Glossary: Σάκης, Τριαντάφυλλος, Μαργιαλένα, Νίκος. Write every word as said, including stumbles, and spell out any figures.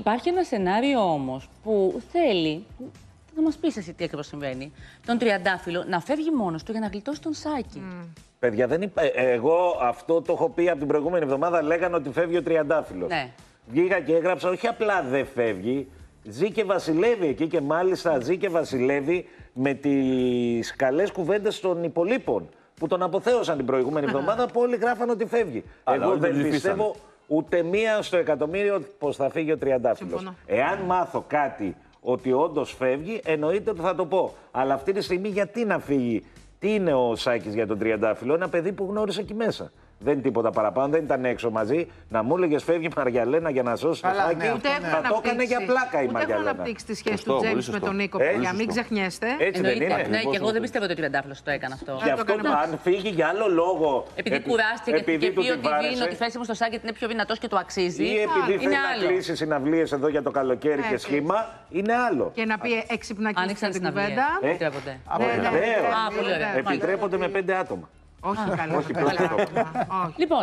Υπάρχει ένα σενάριο όμως που θέλει, θα μας πεις εσύ τι ακριβώς συμβαίνει, τον Τριαντάφυλλο να φεύγει μόνος του για να γλιτώσει τον Σάκη. Mm. Παιδιά, δεν υπά... εγώ αυτό το έχω πει από την προηγούμενη εβδομάδα, λέγανε ότι φεύγει ο Τριαντάφυλλος. Ναι. Βγήκα και έγραψα, όχι απλά δεν φεύγει, ζει και βασιλεύει εκεί και μάλιστα ζει και βασιλεύει με τις καλές κουβέντες των υπολείπων που τον αποθέωσαν την προηγούμενη εβδομάδα που όλοι γράφαν ότι φεύγει. Αλλά εγώ δεν πιστεύω ούτε μία στο εκατομμύριο πως θα φύγει ο Τριαντάφυλλος. Εάν μάθω κάτι ότι όντως φεύγει, εννοείται ότι θα το πω. Αλλά αυτή τη στιγμή γιατί να φύγει, τι είναι ο Σάκης για τον Τριαντάφυλλο, ένα παιδί που γνώρισε εκεί μέσα. Δεν τίποτα παραπάνω, δεν ήταν έξω μαζί. Να μου έλεγε φεύγει η Μαργιαλένα για να σώσει τον Σάκη. Ναι, θα το έκανε για πλάκα η Μαργιαλένα. Δεν έχουν αναπτύξει τη σχέση του Τζέιμς με τον Νίκο. Ε, για μην ξεχνιέστε. Έτσι δεν είναι. Ναι, και εγώ δεν πιστεύω ότι ο Τριαντάφυλλος το έκανε αυτό. Γι' αυτό αν φύγει για άλλο λόγο. Επειδή κουράστηκε και πει ότι η θέση μου στο Σάκη είναι πιο δυνατό και το αξίζει. Ή επειδή θέλει να κλείσει συναυλίες εδώ για το καλοκαίρι και σχήμα, είναι άλλο. Και να πει έξυπνα και στην κουβέντα. Επιτρέπονται με πέντε άτομα. Όχι, καλό. Λοιπόν.